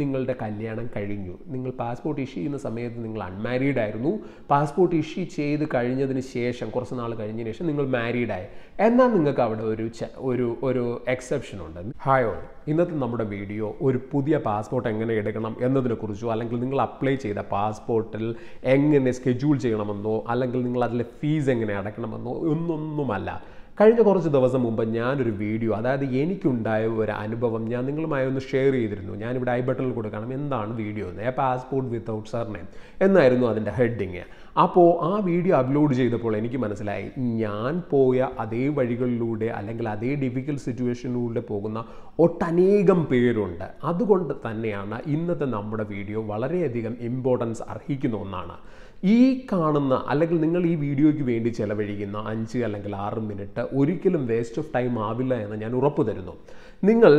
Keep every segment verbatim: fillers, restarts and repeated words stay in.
നിങ്ങളുടെ കല്യാണം കഴിഞ്ഞു, നിങ്ങൾ പാസ്പോർട്ട് ഇഷ്യൂ ചെയ്യുന്ന സമയത്ത് നിങ്ങൾ അൺമാരീഡ് ആയിരുന്നു, പാസ്പോർട്ട് ഇഷ്യൂ ചെയ്ത് കഴിഞ്ഞതിന് ശേഷം കുറച്ച് നാൾ കഴിഞ്ഞതിന് ശേഷം നിങ്ങൾ മാരീഡായി, എന്നാൽ നിങ്ങൾക്ക് അവിടെ ഒരു ഒരു ഒരു എക്സെപ്ഷൻ ഉണ്ട്. ഹായ് ഓൾ, ഇന്നത്തെ നമ്മുടെ വീഡിയോ ഒരു പുതിയ പാസ്പോർട്ട് എങ്ങനെ എടുക്കണം എന്നതിനെക്കുറിച്ചോ, അല്ലെങ്കിൽ നിങ്ങൾ അപ്ലൈ ചെയ്ത പാസ്പോർട്ടിൽ എങ്ങനെ സ്കെഡ്യൂൾ ചെയ്യണമെന്നോ അല്ലെങ്കിൽ നിങ്ങൾ അതിലെ ഫീസ് എങ്ങനെ അടയ്ക്കണമെന്നോ ഒന്നൊന്നുമല്ല. കഴിഞ്ഞ കുറച്ച് ദിവസം മുമ്പ് ഞാനൊരു വീഡിയോ, അതായത് എനിക്കുണ്ടായ ഒരു അനുഭവം ഞാൻ നിങ്ങളുമായി ഒന്ന് ഷെയർ ചെയ്തിരുന്നു. ഞാനിവിടെ ഐ ബട്ടണിൽ കൊടുക്കണം എന്താണ് വീഡിയോ എന്ന്, പാസ്പോർട്ട് വിത്തൗട്ട് സർനെയിം എന്നായിരുന്നു അതിൻ്റെ ഹെഡിങ്. അപ്പോൾ ആ വീഡിയോ അപ്ലോഡ് ചെയ്തപ്പോൾ എനിക്ക് മനസ്സിലായി, ഞാൻ പോയ അതേ വഴികളിലൂടെ അല്ലെങ്കിൽ അതേ ഡിഫിക്കൽട്ട് സിറ്റുവേഷനിലൂടെ പോകുന്ന ഒട്ടനേകം പേരുണ്ട്. അതുകൊണ്ട് തന്നെയാണ് ഇന്നത്തെ നമ്മുടെ വീഡിയോ വളരെയധികം ഇമ്പോർട്ടൻസ് അർഹിക്കുന്ന ഒന്നാണ്. ഈ കാണുന്ന അല്ലെങ്കിൽ നിങ്ങൾ ഈ വീഡിയോയ്ക്ക് വേണ്ടി ചിലവഴിക്കുന്ന അഞ്ച് അല്ലെങ്കിൽ ആറ് മിനിറ്റ് ഒരിക്കലും വേസ്റ്റ് ഓഫ് ടൈം ആവില്ല എന്ന് ഞാൻ ഉറപ്പ് തരുന്നു. നിങ്ങൾ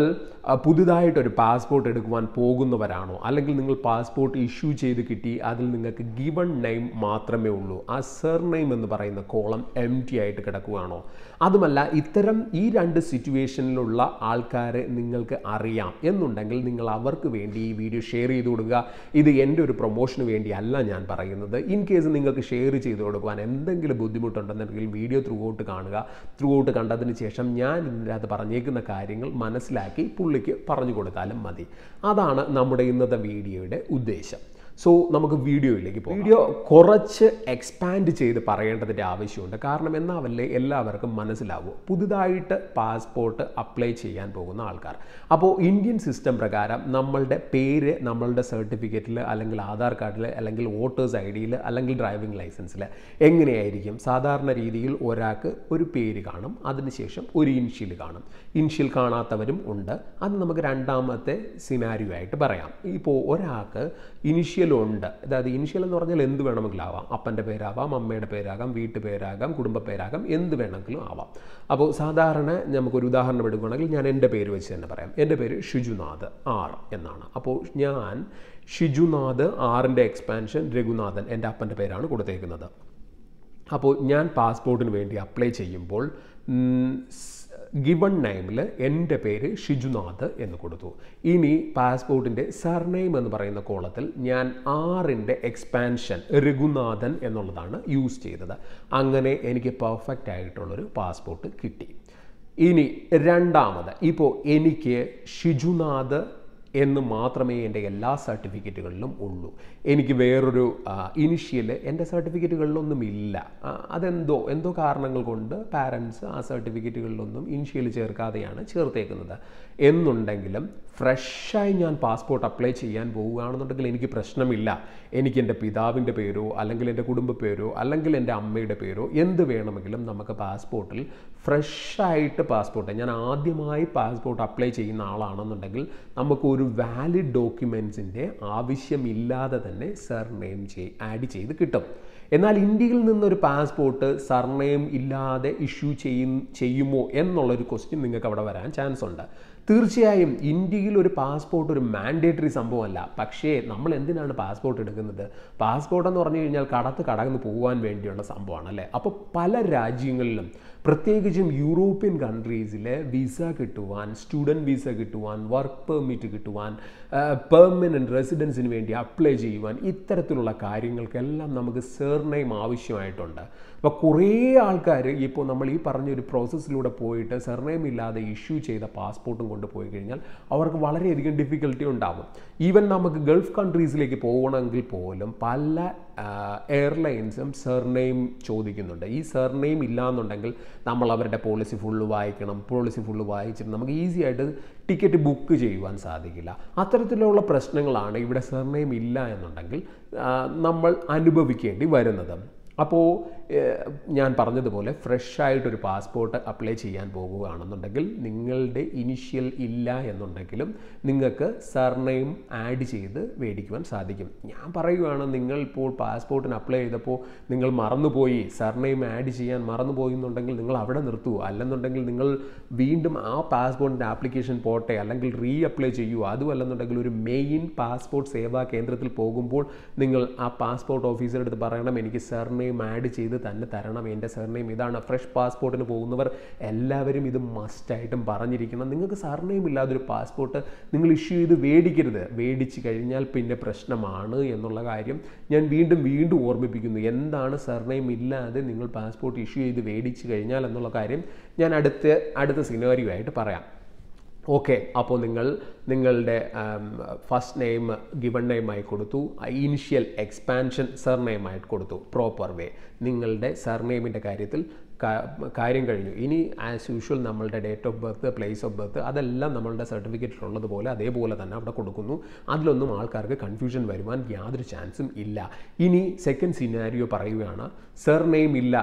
പുതുതായിട്ടൊരു പാസ്പോർട്ട് എടുക്കുവാൻ പോകുന്നവരാണോ, അല്ലെങ്കിൽ നിങ്ങൾ പാസ്പോർട്ട് ഇഷ്യൂ ചെയ്ത് കിട്ടി, അതിൽ നിങ്ങൾക്ക് ഗിവൺ നെയിം മാത്രമേ ഉള്ളൂ, ആ സർ നെയിം എന്ന് പറയുന്ന കോളം എം ടി ആയിട്ട് കിടക്കുകയാണോ, അതുമല്ല ഇത്തരം ഈ രണ്ട് സിറ്റുവേഷനിലുള്ള ആൾക്കാരെ നിങ്ങൾക്ക് അറിയാം എന്നുണ്ടെങ്കിൽ നിങ്ങൾ അവർക്ക് വേണ്ടി ഈ വീഡിയോ ഷെയർ ചെയ്ത് കൊടുക്കുക. ഇത് എൻ്റെ ഒരു പ്രൊമോഷന് വേണ്ടിയല്ല ഞാൻ പറയുന്നത്. ഇൻ കേസ് നിങ്ങൾക്ക് ഷെയർ ചെയ്ത് കൊടുക്കുവാൻ എന്തെങ്കിലും ബുദ്ധിമുട്ടുണ്ടെന്നുണ്ടെങ്കിൽ വീഡിയോ ത്രൂ ഔട്ട് കാണുക. ത്രൂ ഔട്ട് കണ്ടതിന് ശേഷം ഞാൻ ഇതിനകത്ത് പറഞ്ഞേക്കുന്ന കാര്യങ്ങൾ മനസ്സിലാക്കി പുള്ളിക്ക് പറഞ്ഞു കൊടുത്താലും മതി. അതാണ് നമ്മുടെ ഇന്നത്തെ വീഡിയോയുടെ ഉദ്ദേശം. സോ നമുക്ക് വീഡിയോയിലേക്ക് പോകാം. വീഡിയോ കുറച്ച് എക്സ്പാൻഡ് ചെയ്ത് പറയേണ്ടതിൻ്റെ ആവശ്യമുണ്ട്, കാരണം എന്നാവല്ലേ എല്ലാവർക്കും മനസ്സിലാവും പുതുതായിട്ട് പാസ്പോർട്ട് അപ്ലൈ ചെയ്യാൻ പോകുന്ന ആൾക്കാർ. അപ്പോൾ ഇന്ത്യൻ സിസ്റ്റം പ്രകാരം നമ്മളുടെ പേര് നമ്മളുടെ സർട്ടിഫിക്കറ്റിൽ അല്ലെങ്കിൽ ആധാർ കാർഡിൽ അല്ലെങ്കിൽ വോട്ടേഴ്സ് ഐ ഡിയിൽ അല്ലെങ്കിൽ ഡ്രൈവിംഗ് ലൈസൻസിൽ എങ്ങനെയായിരിക്കും? സാധാരണ രീതിയിൽ ഒരാൾക്ക് ഒരു പേര് കാണും, അതിനുശേഷം ഒരു ഇൻഷ്യൽ കാണും. ഇൻഷ്യൽ കാണാത്തവരും ഉണ്ട്, അത് നമുക്ക് രണ്ടാമത്തെ സിനാരിയോ ആയിട്ട് പറയാം. ഇപ്പോൾ ഒരാൾക്ക് ഇനിഷ്യൽ ഉണ്ട്, അതായത് ഇനിഷ്യൽ എന്ന് പറഞ്ഞാൽ എന്ത് വേണമെങ്കിലും ആവാം. അപ്പൻ്റെ പേരാവാം, അമ്മയുടെ പേരാകാം, വീട്ടുപേരാകാം, കുടുംബ പേരാകാം, എന്ത് വേണമെങ്കിലും ആവാം. അപ്പോൾ സാധാരണ നമുക്കൊരു ഉദാഹരണം എടുക്കുകയാണെങ്കിൽ ഞാൻ എൻ്റെ പേര് വെച്ച് തന്നെ പറയാം. എൻ്റെ പേര് ഷിജുനാഥ് ആർ എന്നാണ്. അപ്പോൾ ഞാൻ ഷിജുനാഥ് ആറിൻ്റെ എക്സ്പാൻഷൻ രഘുനാഥൻ എൻ്റെ അപ്പൻ്റെ പേരാണ് കൊടുത്തേക്കുന്നത്. അപ്പോൾ ഞാൻ പാസ്പോർട്ടിന് വേണ്ടി അപ്ലൈ ചെയ്യുമ്പോൾ ഗിവൺ നെയിമിൽ എൻ്റെ പേര് ഷിജുനാഥ് എന്ന് കൊടുത്തു. ഇനി പാസ്പോർട്ടിൻ്റെ സർനെയിം എന്ന് പറയുന്ന കോളത്തിൽ ഞാൻ ആറിൻ്റെ എക്സ്പാൻഷൻ രഘുനാഥൻ എന്നുള്ളതാണ് യൂസ് ചെയ്തത്. അങ്ങനെ എനിക്ക് പെർഫെക്റ്റ് ആയിട്ടുള്ളൊരു പാസ്പോർട്ട് കിട്ടി. ഇനി രണ്ടാമത്, ഇപ്പോൾ എനിക്ക് ഷിജുനാഥ് എന്ന് മാത്രമേ എൻ്റെ എല്ലാ സർട്ടിഫിക്കറ്റുകളിലും ഉള്ളൂ. എനിക്ക് വേറൊരു ഇനിഷ്യൽ എൻ്റെ സർട്ടിഫിക്കറ്റുകളിലൊന്നും ഇല്ല. അതെന്തോ എന്തോ കാരണങ്ങൾ കൊണ്ട് പാരൻസ് ആ സർട്ടിഫിക്കറ്റുകളിലൊന്നും ഇനിഷ്യൽ ചേർക്കാതെയാണ് ചേർത്തേക്കുന്നത്. എന്നുണ്ടെങ്കിലും ഫ്രഷായി ഞാൻ പാസ്പോർട്ട് അപ്ലൈ ചെയ്യാൻ പോവുകയാണെന്നുണ്ടെങ്കിൽ എനിക്ക് പ്രശ്നമില്ല. എനിക്ക് എൻ്റെ പിതാവിൻ്റെ പേരോ അല്ലെങ്കിൽ എൻ്റെ കുടുംബ പേരോ അല്ലെങ്കിൽ എൻ്റെ അമ്മയുടെ പേരോ എന്ത് വേണമെങ്കിലും നമുക്ക് പാസ്പോർട്ടിൽ ഫ്രഷായിട്ട് പാസ്പോർട്ട്, ഞാൻ ആദ്യമായി പാസ്പോർട്ട് അപ്ലൈ ചെയ്യുന്ന ആളാണെന്നുണ്ടെങ്കിൽ നമുക്കൊരു വാലിഡ് ഡോക്യുമെൻസിൻ്റെ ആവശ്യമില്ലാതെ തന്നെ സർനെയിം ചെയ് ആഡ് ചെയ്ത് കിട്ടും. എന്നാൽ ഇന്ത്യയിൽ നിന്നൊരു പാസ്പോർട്ട് സർനെയിം ഇല്ലാതെ ഇഷ്യൂ ചെയ്യും ചെയ്യുമോ എന്നുള്ളൊരു ക്വസ്റ്റ്യൻ നിങ്ങൾക്ക് അവിടെ വരാൻ ചാൻസ് ഉണ്ട്. തീർച്ചയായും ഇന്ത്യയിൽ ഒരു പാസ്പോർട്ട് ഒരു മാൻഡേറ്ററി സംഭവമല്ല. പക്ഷേ നമ്മൾ എന്തിനാണ് പാസ്പോർട്ട് എടുക്കുന്നത്? പാസ്പോർട്ട് എന്ന് പറഞ്ഞു കഴിഞ്ഞാൽ കടത്ത് കടന്ന് പോകാൻ വേണ്ടിയുള്ള സംഭവമാണ്, അല്ലേ? അപ്പോൾ പല രാജ്യങ്ങളിലും പ്രത്യേകിച്ചും യൂറോപ്യൻ കൺട്രീസിൽ വിസ കിട്ടുവാൻ, സ്റ്റുഡൻറ്റ് വിസ കിട്ടുവാൻ, വർക്ക് പെർമിറ്റ് കിട്ടുവാൻ, പെർമനൻറ്റ് റെസിഡൻസിന് വേണ്ടി അപ്ലൈ ചെയ്യുവാൻ, ഇത്തരത്തിലുള്ള കാര്യങ്ങൾക്കെല്ലാം നമുക്ക് സർനെയിം ആവശ്യമായിട്ടുണ്ട്. അപ്പോൾ കുറേ ആൾക്കാർ ഇപ്പോൾ നമ്മൾ ഈ പറഞ്ഞൊരു പ്രോസസ്സിലൂടെ പോയിട്ട് സർനെയിം ഇല്ലാതെ ഇഷ്യൂ ചെയ്ത പാസ്പോർട്ടും കൊണ്ടുപോയി കഴിഞ്ഞാൽ അവർക്ക് വളരെയധികം ഡിഫിക്കൽട്ടി ഉണ്ടാകും. ഈവൻ നമുക്ക് ഗൾഫ് കൺട്രീസിലേക്ക് പോകണമെങ്കിൽ പോലും പല എയർലൈൻസും സർനെയിം ചോദിക്കുന്നുണ്ട്. ഈ സർനെയിം ഇല്ലാന്നുണ്ടെങ്കിൽ നമ്മൾ അവരുടെ പോളിസി ഫുള്ള് വായിക്കണം. പോളിസി ഫുള്ള് വായിച്ചിട്ട് നമുക്ക് ഈസി ആയിട്ട് ടിക്കറ്റ് ബുക്ക് ചെയ്യുവാൻ സാധിക്കില്ല. അത്തരത്തിലുള്ള പ്രശ്നങ്ങളാണ് ഇവിടെ സർനെയിം ഇല്ല എന്നുണ്ടെങ്കിൽ നമ്മൾ അനുഭവിക്കേണ്ടി വരുന്നത്. അപ്പോൾ ഞാൻ പറഞ്ഞതുപോലെ ഫ്രഷായിട്ടൊരു പാസ്പോർട്ട് അപ്ലൈ ചെയ്യാൻ പോകുകയാണെന്നുണ്ടെങ്കിൽ നിങ്ങളുടെ ഇനിഷ്യൽ ഇല്ല എന്നുണ്ടെങ്കിലും നിങ്ങൾക്ക് സർനെയിം ആഡ് ചെയ്ത് മേടിക്കുവാൻ സാധിക്കും. ഞാൻ പറയുകയാണ്, നിങ്ങൾ ഇപ്പോൾ പാസ്പോർട്ടിന് അപ്ലൈ ചെയ്തപ്പോൾ നിങ്ങൾ മറന്നുപോയി സർനെയിം ആഡ് ചെയ്യാൻ മറന്നുപോയി എന്നുണ്ടെങ്കിൽ നിങ്ങൾ അവിടെ നിർത്തുക. അല്ലെന്നുണ്ടെങ്കിൽ നിങ്ങൾ വീണ്ടും ആ പാസ്പോർട്ടിൻ്റെ ആപ്ലിക്കേഷൻ പോട്ടെ, അല്ലെങ്കിൽ റീ അപ്ലൈ ചെയ്യുക. അതുമല്ലെന്നുണ്ടെങ്കിൽ ഒരു മെയിൻ പാസ്പോർട്ട് സേവാ കേന്ദ്രത്തിൽ പോകുമ്പോൾ നിങ്ങൾ ആ പാസ്പോർട്ട് ഓഫീസറെടുത്ത് പറയണം, എനിക്ക് സർനെയിം ആഡ് ചെയ്ത് തന്നെ തരണം. എൻ്റെ സർനെയിം ഇതാണ്. ഫ്രഷ് പാസ്പോർട്ടിന് പോകുന്നവർ എല്ലാവരും ഇത് മസ്റ്റായിട്ടും പറഞ്ഞിരിക്കണം. നിങ്ങൾക്ക് സർനെയിം ഇല്ലാതൊരു പാസ്പോർട്ട് നിങ്ങൾ ഇഷ്യൂ ചെയ്ത് മേടിക്കരുത്. മേടിച്ച് കഴിഞ്ഞാൽ പിന്നെ പ്രശ്നമാണ് എന്നുള്ള കാര്യം ഞാൻ വീണ്ടും വീണ്ടും ഓർമ്മിപ്പിക്കുന്നു. എന്താണ് സർനെയിം ഇല്ലാതെ നിങ്ങൾ പാസ്പോർട്ട് ഇഷ്യൂ ചെയ്ത് മേടിച്ച് കഴിഞ്ഞാൽ എന്നുള്ള കാര്യം ഞാൻ അടുത്ത അടുത്ത സിനറിയോ ആയിട്ട് പറയാം. ഓക്കെ, അപ്പോൾ നിങ്ങൾ നിങ്ങളുടെ ഫസ്റ്റ് നെയിം ഗിവൺ നെയിമായി കൊടുത്തു, ഇനിഷ്യൽ എക്സ്പാൻഷൻ സർനെയിമായിട്ട് കൊടുത്തു. പ്രോപ്പർ വേ നിങ്ങളുടെ സർനെയിമിൻ്റെ കാര്യത്തിൽ കാര്യം കഴിഞ്ഞു. ഇനി ആസ് യൂഷ്വൽ നമ്മളുടെ date of birth, place of birth അതെല്ലാം നമ്മളുടെ സർട്ടിഫിക്കറ്റിലുള്ളതുപോലെ അതേപോലെ തന്നെ അവിടെ കൊടുക്കുന്നു. അതിലൊന്നും ആൾക്കാർക്ക് കൺഫ്യൂഷൻ വരുവാൻ യാതൊരു ചാൻസും ഇല്ല. ഇനി സെക്കൻഡ് സിനാരിയോ പറയുകയാണ്, സർ നെയിം ഇല്ല,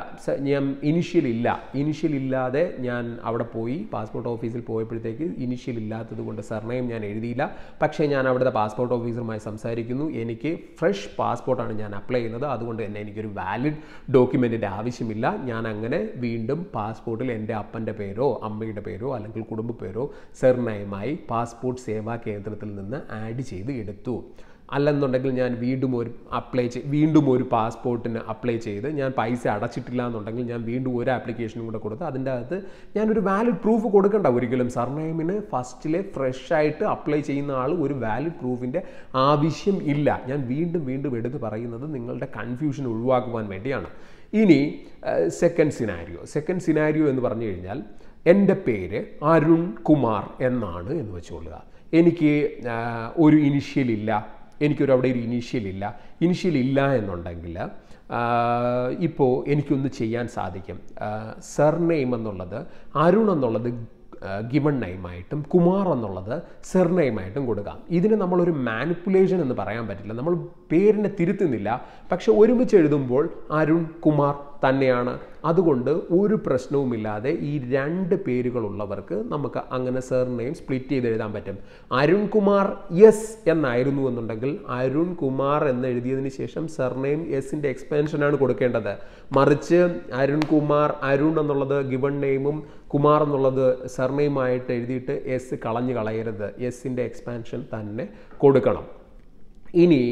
ഞാൻ ഇനിഷ്യൽ ഇല്ല, ഇനിഷ്യൽ ഇല്ലാതെ ഞാൻ അവിടെ പോയി പാസ്പോർട്ട് ഓഫീസിൽ പോയപ്പോഴത്തേക്ക് ഇനിഷ്യൽ ഇല്ലാത്തത് കൊണ്ട് സർ നെയിം ഞാൻ എഴുതിയില്ല. പക്ഷേ ഞാൻ അവിടുത്തെ പാസ്പോർട്ട് ഓഫീസറുമായി സംസാരിക്കുന്നു, എനിക്ക് ഫ്രഷ് പാസ്പോർട്ടാണ് ഞാൻ അപ്ലൈ ചെയ്യുന്നത്, അതുകൊണ്ട് തന്നെ എനിക്കൊരു വാലിഡ് ഡോക്യുമെൻറ്റിൻ്റെ ആവശ്യമില്ല. ഞാൻ അങ്ങനെ വീണ്ടും പാസ്പോർട്ടിൽ എൻ്റെ അപ്പൻ്റെ പേരോ അമ്മയുടെ പേരോ അല്ലെങ്കിൽ കുടുംബ പേരോ സർനെയിമായി പാസ്പോർട്ട് സേവാ കേന്ദ്രത്തിൽ നിന്ന് ആഡ് ചെയ്ത് എടുത്തു. അല്ലെന്നുണ്ടെങ്കിൽ ഞാൻ വീണ്ടും ഒരു അപ്ലൈ ചെയ്ത് വീണ്ടും ഒരു പാസ്പോർട്ടിന് അപ്ലൈ ചെയ്ത് ഞാൻ പൈസ അടച്ചിട്ടില്ല എന്നുണ്ടെങ്കിൽ ഞാൻ വീണ്ടും ഒരു ആപ്ലിക്കേഷനും കൂടെ കൊടുത്ത് അതിൻ്റെ അകത്ത് ഞാനൊരു വാലിഡ് പ്രൂഫ് കൊടുക്കണ്ട ഒരിക്കലും. സർനെയിമിന് ഫസ്റ്റിലെ ഫ്രഷായിട്ട് അപ്ലൈ ചെയ്യുന്ന ആൾ ഒരു വാലിഡ് പ്രൂഫിൻ്റെ ആവശ്യം ഇല്ല. ഞാൻ വീണ്ടും വീണ്ടും എടുത്ത് പറയുന്നത് നിങ്ങളുടെ കൺഫ്യൂഷൻ ഒഴിവാക്കുവാൻ വേണ്ടിയാണ്. ഇനി സെക്കൻഡ് സിനാരിയോ സെക്കൻഡ് സിനാരിയോ എന്ന് പറഞ്ഞു കഴിഞ്ഞാൽ, എൻ്റെ പേര് അരുൺ കുമാർ എന്നാണ് എന്ന് വെച്ചുകൊള്ളുക. എനിക്ക് ഒരു ഇനിഷ്യൽ ഇല്ല, എനിക്കൊരു അവിടെ ഒരു ഇനിഷ്യൽ ഇല്ല. ഇനിഷ്യൽ ഇല്ല എന്നുണ്ടെങ്കിൽ ഇപ്പോൾ എനിക്കൊന്ന് ചെയ്യാൻ സാധിക്കും. സർനെയിം എന്നുള്ളത് അരുൺ എന്നുള്ളത് ഗിവൺ നെയിമായിട്ടും കുമാർ എന്നുള്ളത് സർനെയിമായിട്ടും കൊടുക്കാം. ഇതിന് നമ്മളൊരു മാനിപ്പുലേഷൻ എന്ന് പറയാൻ പറ്റില്ല. നമ്മൾ പേരിനെ തിരുത്തുന്നില്ല, പക്ഷെ ഒരുമിച്ച് എഴുതുമ്പോൾ അരുൺ കുമാർ തന്നെയാണ്. അതുകൊണ്ട് ഒരു പ്രശ്നവുമില്ലാതെ ഈ രണ്ട് പേരുകളുള്ളവർക്ക് നമുക്ക് അങ്ങനെ സർനെയിം സ്പ്ലിറ്റ് ചെയ്ത് എഴുതാൻ പറ്റും. അരുൺ കുമാർ എസ് എന്നായിരുന്നു എന്നുണ്ടെങ്കിൽ അരുൺ കുമാർ എന്ന് എഴുതിയതിന് ശേഷം സർനെയിം എസിൻ്റെ എക്സ്പാൻഷനാണ് കൊടുക്കേണ്ടത്. മറിച്ച് അരുൺ കുമാർ അരുൺ എന്നുള്ളത് ഗിവൺ നെയിമും കുമാർ എന്നുള്ളത് സർനെയിമായിട്ട് എഴുതിയിട്ട് എസ് കളഞ്ഞു കളയരുത്, എസിൻ്റെ എക്സ്പാൻഷൻ തന്നെ കൊടുക്കണം. ഇനി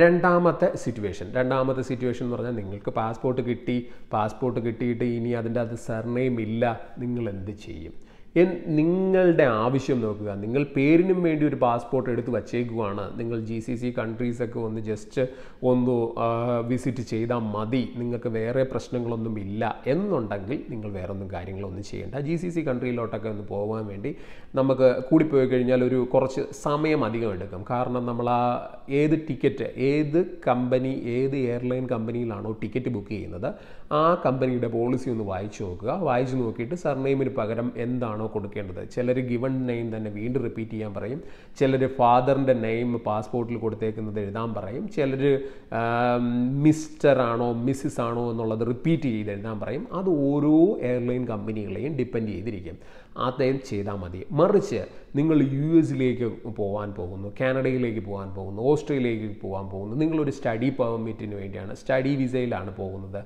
രണ്ടാമത്തെ സിറ്റുവേഷൻ രണ്ടാമത്തെ സിറ്റുവേഷൻ എന്ന് പറഞ്ഞാൽ, നിങ്ങൾക്ക് പാസ്പോർട്ട് കിട്ടി, പാസ്പോർട്ട് കിട്ടിയിട്ട് ഇനി അതിൻ്റെ അത് സർനെയിം ഇല്ല, നിങ്ങൾ എന്ത് ചെയ്യും? നിങ്ങളുടെ ആവശ്യം നോക്കുക. നിങ്ങൾ പേരിനും വേണ്ടി ഒരു പാസ്പോർട്ട് എടുത്ത് വച്ചേക്കുവാണ്, നിങ്ങൾ ജി സി സി കൺട്രീസൊക്കെ ഒന്ന് ജസ്റ്റ് ഒന്ന് വിസിറ്റ് ചെയ്താൽ മതി, നിങ്ങൾക്ക് വേറെ പ്രശ്നങ്ങളൊന്നും ഇല്ല എന്നുണ്ടെങ്കിൽ നിങ്ങൾ വേറെ ഒന്നും കാര്യങ്ങളൊന്നും ചെയ്യേണ്ട. ജി സി സി കൺട്രിയിലോട്ടൊക്കെ ഒന്ന് പോകാൻ വേണ്ടി നമുക്ക് കൂടിപ്പോയി കഴിഞ്ഞാൽ ഒരു കുറച്ച് സമയം അധികം എടുക്കും. കാരണം നമ്മൾ ആ ഏത് ടിക്കറ്റ് ഏത് കമ്പനി ഏത് എയർലൈൻ കമ്പനിയിലാണോ ടിക്കറ്റ് ബുക്ക് ചെയ്യുന്നത് ആ കമ്പനിയുടെ പോളിസി ഒന്ന് വായിച്ചു നോക്കുക. വായിച്ചു നോക്കിയിട്ട് സർനെയിമിന് പകരം എന്താണോ കൊടുക്കേണ്ടത്, ചിലർ ഗിവൺ നെയിം തന്നെ വീണ്ടും റിപ്പീറ്റ് ചെയ്യാൻ പറയും, ചിലർ ഫാദറിൻ്റെ നെയിം പാസ്പോർട്ടിൽ കൊടുത്തേക്കുന്നത് എഴുതാൻ പറയും, ചിലർ മിസ്റ്റർ ആണോ മിസ്സിസ് ആണോ എന്നുള്ളത് റിപ്പീറ്റ് ചെയ്ത് എഴുതാൻ പറയും. അത് ഓരോ എയർലൈൻ കമ്പനികളെയും ഡിപ്പെൻഡ് ചെയ്തിരിക്കും. അതേ ചെയ്താൽ മതി. മറിച്ച് നിങ്ങൾ യു എസിലേക്ക് പോകാൻ പോകുന്നു, കാനഡയിലേക്ക് പോകാൻ പോകുന്നു, ഓസ്ട്രേലിയയിലേക്ക് പോകാൻ പോകുന്നു, നിങ്ങളൊരു സ്റ്റഡി പെർമിറ്റിന് വേണ്ടിയാണ്, സ്റ്റഡി വിസയിലാണ് പോകുന്നത്,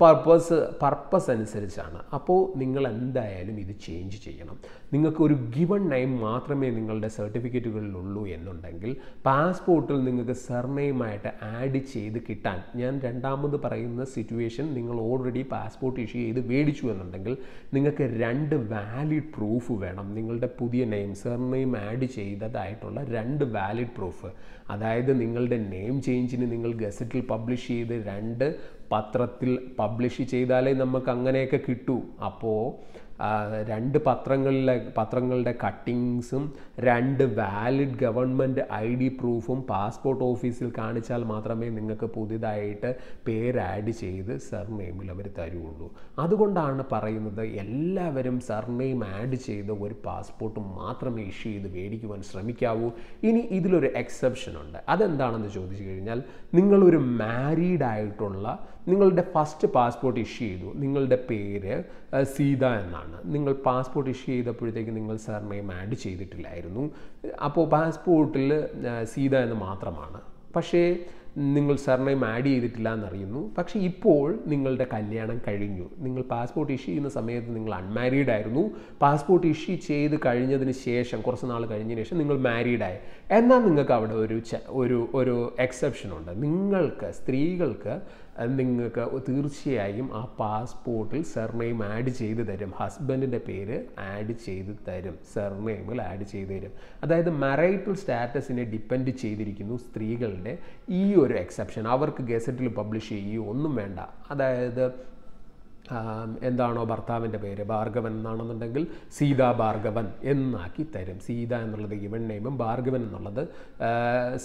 പർപ്പസ് പർപ്പസ് അനുസരിച്ചാണ്. അപ്പോൾ നിങ്ങൾ എന്തായാലും ഇത് ചേഞ്ച് ചെയ്യണം. നിങ്ങൾക്ക് ഒരു ഗിവൺ നെയിം മാത്രമേ നിങ്ങളുടെ സർട്ടിഫിക്കറ്റുകളിലുള്ളൂ എന്നുണ്ടെങ്കിൽ പാസ്പോർട്ടിൽ നിങ്ങൾക്ക് സർനെയിമായിട്ട് ആഡ് ചെയ്ത് കിട്ടാൻ, ഞാൻ രണ്ടാമത് പറയുന്ന സിറ്റുവേഷൻ നിങ്ങൾ ഓൾറെഡി പാസ്പോർട്ട് ഇഷ്യൂ ചെയ്ത് മേടിച്ചു എന്നുണ്ടെങ്കിൽ നിങ്ങൾക്ക് രണ്ട് വാലിഡ് പ്രൂഫ് വേണം. നിങ്ങളുടെ പുതിയ നെയിം സർനെയിം ആഡ് ചെയ്തതായിട്ടുള്ള രണ്ട് വാലിഡ് പ്രൂഫ്, അതായത് നിങ്ങളുടെ നെയിം ചേഞ്ചിന് നിങ്ങൾ ഗസറ്റിൽ പബ്ലിഷ് ചെയ്ത് രണ്ട് പത്രത്തിൽ പബ്ലിഷ് ചെയ്താലേ നമുക്ക് അങ്ങനെയൊക്കെ കിട്ടൂ. അപ്പോൾ രണ്ട് പത്രങ്ങളിലെ പത്രങ്ങളുടെ കട്ടിങ്സും രണ്ട് വാലിഡ് ഗവൺമെൻറ് ഐ ഡി പ്രൂഫും പാസ്പോർട്ട് ഓഫീസിൽ കാണിച്ചാൽ മാത്രമേ നിങ്ങൾക്ക് പുതിയതായിട്ട് പേര് ആഡ് ചെയ്ത് സർനെയിമിൽ അവർ തരുള്ളൂ. അതുകൊണ്ടാണ് പറയുന്നത് എല്ലാവരും സർനെയിം ആഡ് ചെയ്ത് ഒരു പാസ്പോർട്ട് മാത്രമേ ഇഷ്യൂ ചെയ്ത് മേടിക്കുവാൻ ശ്രമിക്കാവൂ. ഇനി ഇതിലൊരു എക്സെപ്ഷൻ ഉണ്ട്. അതെന്താണെന്ന് ചോദിച്ചു കഴിഞ്ഞാൽ, നിങ്ങളൊരു മാരീഡ് ആയിട്ടുള്ള നിങ്ങളുടെ ഫസ്റ്റ് പാസ്പോർട്ട് ഇഷ്യൂ ചെയ്തു, നിങ്ങളുടെ പേര് സീത എന്നാണ്. നിങ്ങൾ പാസ്പോർട്ട് ഇഷ്യൂ ചെയ്തപ്പോഴത്തേക്ക് നിങ്ങൾ സർനെയിം ആഡ് ചെയ്തിട്ടില്ലായിരുന്നു. അപ്പോൾ പാസ്പോർട്ടിൽ സീത എന്ന് മാത്രമാണ്. പക്ഷേ നിങ്ങൾ സർനെയിം ആഡ് ചെയ്തിട്ടില്ല എന്നറിയുന്നു. പക്ഷേ ഇപ്പോൾ നിങ്ങളുടെ കല്യാണം കഴിഞ്ഞു. നിങ്ങൾ പാസ്പോർട്ട് ഇഷ്യൂ ചെയ്യുന്ന സമയത്ത് നിങ്ങൾ അൺമാരീഡ് ആയിരുന്നു. പാസ്പോർട്ട് ഇഷ്യൂ ചെയ്ത് കഴിഞ്ഞതിന് ശേഷം കുറച്ച് നാൾ കഴിഞ്ഞതിന് ശേഷം നിങ്ങൾ മാരീഡായി. എന്നാൽ നിങ്ങൾക്ക് അവിടെ ഒരു ഒരു ഒരു എക്സെപ്ഷനുണ്ട്. നിങ്ങൾക്ക് സ്ത്രീകൾക്ക് നിങ്ങൾക്ക് തീർച്ചയായും ആ പാസ്പോർട്ടിൽ സർനെയിം ആഡ് ചെയ്ത് തരും. ഹസ്ബൻഡിൻ്റെ പേര് ആഡ് ചെയ്ത് തരും, സർനെയിമിൽ ആഡ് ചെയ്ത് തരും. അതായത് മാരൈറ്റൽ സ്റ്റാറ്റസിനെ ഡിപ്പെൻഡ് ചെയ്തിരിക്കുന്നു സ്ത്രീകളുടെ ഈ ഒരു എക്സെപ്ഷൻ. അവർക്ക് ഗസറ്റിൽ പബ്ലിഷ് ചെയ്യുകയോ ഒന്നും വേണ്ട. അതായത് എന്താണോ ഭർത്താവിൻ്റെ പേര് ഭാർഗവൻ എന്നാണെന്നുണ്ടെങ്കിൽ സീതാ ഭാർഗവൻ എന്നാക്കി തരും. സീത എന്നുള്ളത് ഗിവൺ നെയിമും ഭാർഗവൻ എന്നുള്ളത്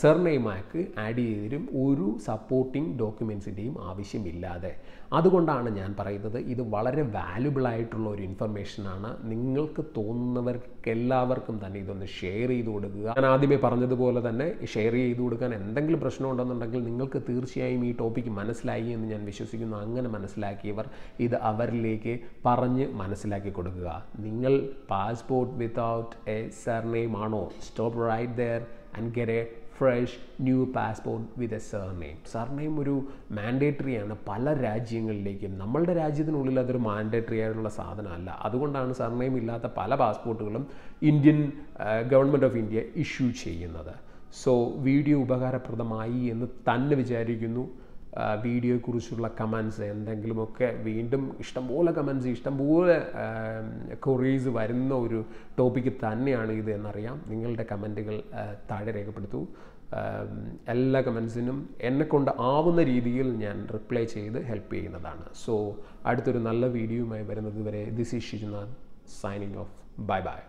സർ നെയിമാക്കി ആഡ് ചെയ്ത് തരും, ഒരു സപ്പോർട്ടിംഗ് ഡോക്യുമെൻസിൻ്റെയും ആവശ്യമില്ലാതെ. അതുകൊണ്ടാണ് ഞാൻ പറയുന്നത് ഇത് വളരെ വാല്യുബിളായിട്ടുള്ള ഒരു ഇൻഫർമേഷനാണ്. നിങ്ങൾക്ക് തോന്നുന്നവർക്ക് എല്ലാവർക്കും തന്നെ ഇതൊന്ന് ഷെയർ ചെയ്ത് കൊടുക്കുക. ഞാൻ ആദ്യമേ പറഞ്ഞതുപോലെ തന്നെ ഷെയർ ചെയ്ത് കൊടുക്കാൻ എന്തെങ്കിലും പ്രശ്നമുണ്ടെന്നുണ്ടെങ്കിൽ നിങ്ങൾക്ക് തീർച്ചയായും ഈ ടോപ്പിക്ക് മനസ്സിലായി എന്ന് ഞാൻ വിശ്വസിക്കുന്നു. അങ്ങനെ മനസ്സിലാക്കിയവർ ഇത് അവരിലേക്ക് പറഞ്ഞ് മനസ്സിലാക്കി കൊടുക്കുക. നിങ്ങൾ പാസ്പോർട്ട് വിത്തൗട്ട് എ സർനെയിം ആണോ? Stop right there and get a fresh new passport with a surname. Surname ഒരു മാൻഡേറ്ററി ആണ് പല രാജ്യങ്ങളിലേക്കും. നമ്മളുടെ രാജ്യത്തിനുള്ളിൽ അതൊരു മാൻഡേറ്ററി ആയിട്ടുള്ള സാധനമല്ല. അതുകൊണ്ടാണ് സർനെയിം ഇല്ലാത്ത പല പാസ്പോർട്ടുകളും Indian government of India issue ചെയ്യുന്നത്. സോ വീഡിയോ ഉപകാരപ്രദമായി എന്ന് തന്നെ വിചാരിക്കുന്നു. വീഡിയോയെക്കുറിച്ചുള്ള കമൻസ് എന്തെങ്കിലുമൊക്കെ വീണ്ടും ഇഷ്ടംപോലെ കമൻസ് ഇഷ്ടംപോലെ ക്വറീസ് വരുന്ന ഒരു ടോപ്പിക്ക് തന്നെയാണ് ഇത് എന്നറിയാം. നിങ്ങളുടെ കമൻറ്റുകൾ താഴെ രേഖപ്പെടുത്തൂ. എല്ലാ കമൻസിനും എന്നെക്കൊണ്ട് ആവുന്ന രീതിയിൽ ഞാൻ റിപ്ലൈ ചെയ്ത് ഹെൽപ്പ് ചെയ്യുന്നതാണ്. സോ അടുത്തൊരു നല്ല വീഡിയോയുമായി വരുന്നത് വരെ this is Shijunath signing off. Bye by.